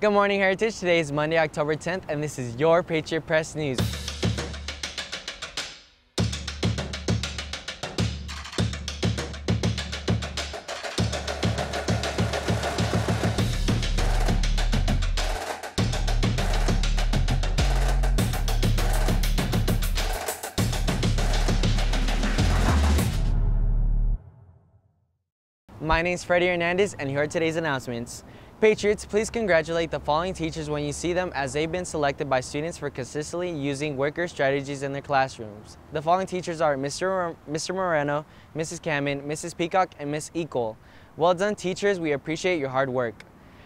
Good morning, Heritage. Today is Monday, October 10th, and this is your Patriot Press News. My name is Freddie Hernandez, and here are today's announcements. Patriots, please congratulate the following teachers when you see them, as they've been selected by students for consistently using worker strategies in their classrooms. The following teachers are Mr. Moreno, Mrs. Kamen, Mrs. Peacock, and Ms. Ecole. Well done, teachers. We appreciate your hard work.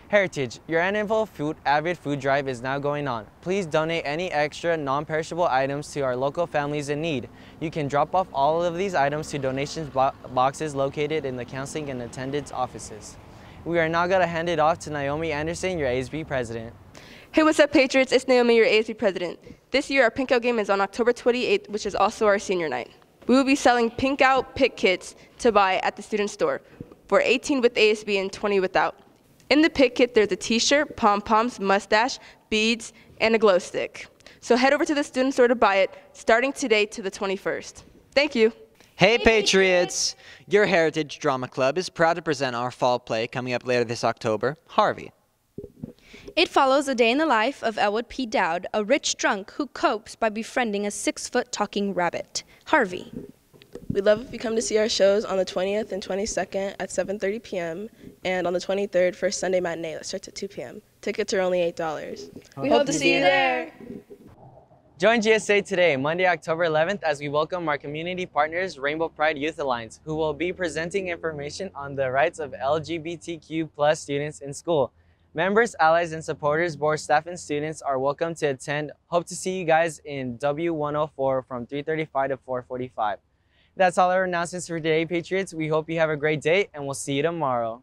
Heritage, your annual avid food drive is now going on. Please donate any extra non-perishable items to our local families in need. You can drop off all of these items to donations boxes located in the counseling and attendance offices. We are now going to hand it off to Naomi Anderson, your ASB president. Hey, what's up, Patriots? It's Naomi, your ASB president. This year, our Pinkout game is on October 28th, which is also our senior night. We will be selling Pinkout pick kits to buy at the student store for 18 with ASB and 20 without. In the pick kit, there's a t-shirt, pom-poms, mustache, beads, and a glow stick. So head over to the student store to buy it, starting today to the 21st. Thank you. Hey Patriots! Your Heritage Drama Club is proud to present our fall play coming up later this October, Harvey. It follows a day in the life of Elwood P. Dowd, a rich drunk who copes by befriending a 6-foot talking rabbit, Harvey. We'd love if you come to see our shows on the 20th and 22nd at 7:30 p.m. and on the 23rd for Sunday matinee that starts at 2 p.m. Tickets are only $8. We hope to see you there! Join GSA today, Monday, October 11th, as we welcome our community partners, Rainbow Pride Youth Alliance, who will be presenting information on the rights of LGBTQ+ students in school. Members, allies, and supporters, board staff, and students are welcome to attend. Hope to see you guys in W104 from 3:35 to 4:45. That's all our announcements for today, Patriots. We hope you have a great day, and we'll see you tomorrow.